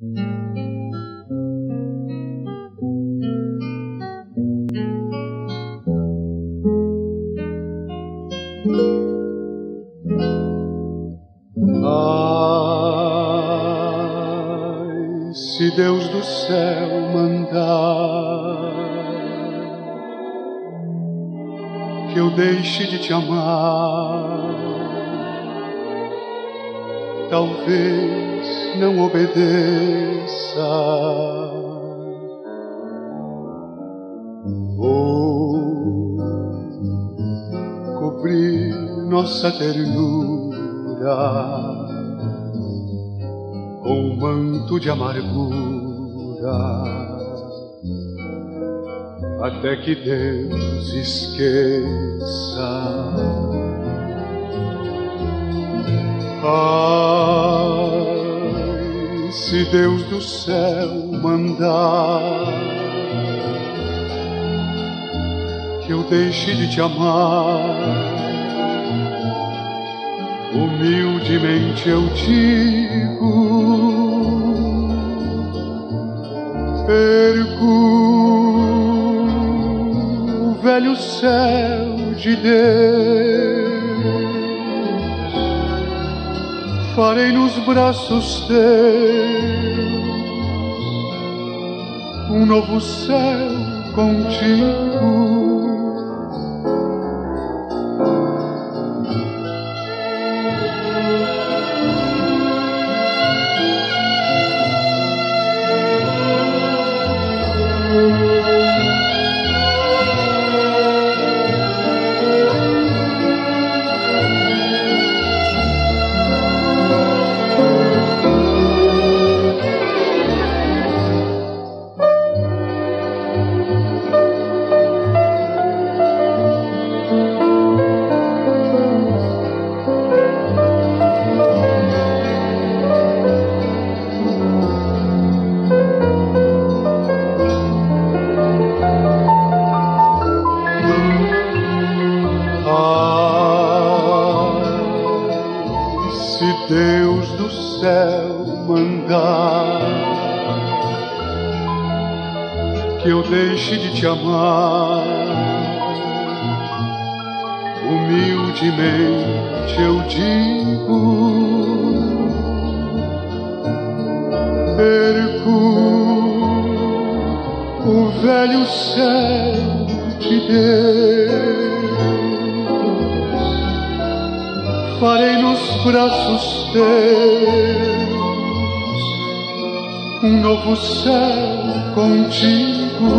Ai, se Deus do céu mandar que eu deixe de te amar, talvez não obedeça. Vou cobrir nossa ternura com um manto de amargura, até que Deus esqueça. Ai, se Deus do céu mandar que eu deixe de te amar, humildemente eu digo: perco o velho céu de Deus, farei nos braços teus um novo céu contigo. Deus do céu mandar que eu deixe de te amar, humildemente eu digo: perco o velho céu de Deus, farei nos braços teus um novo céu contigo.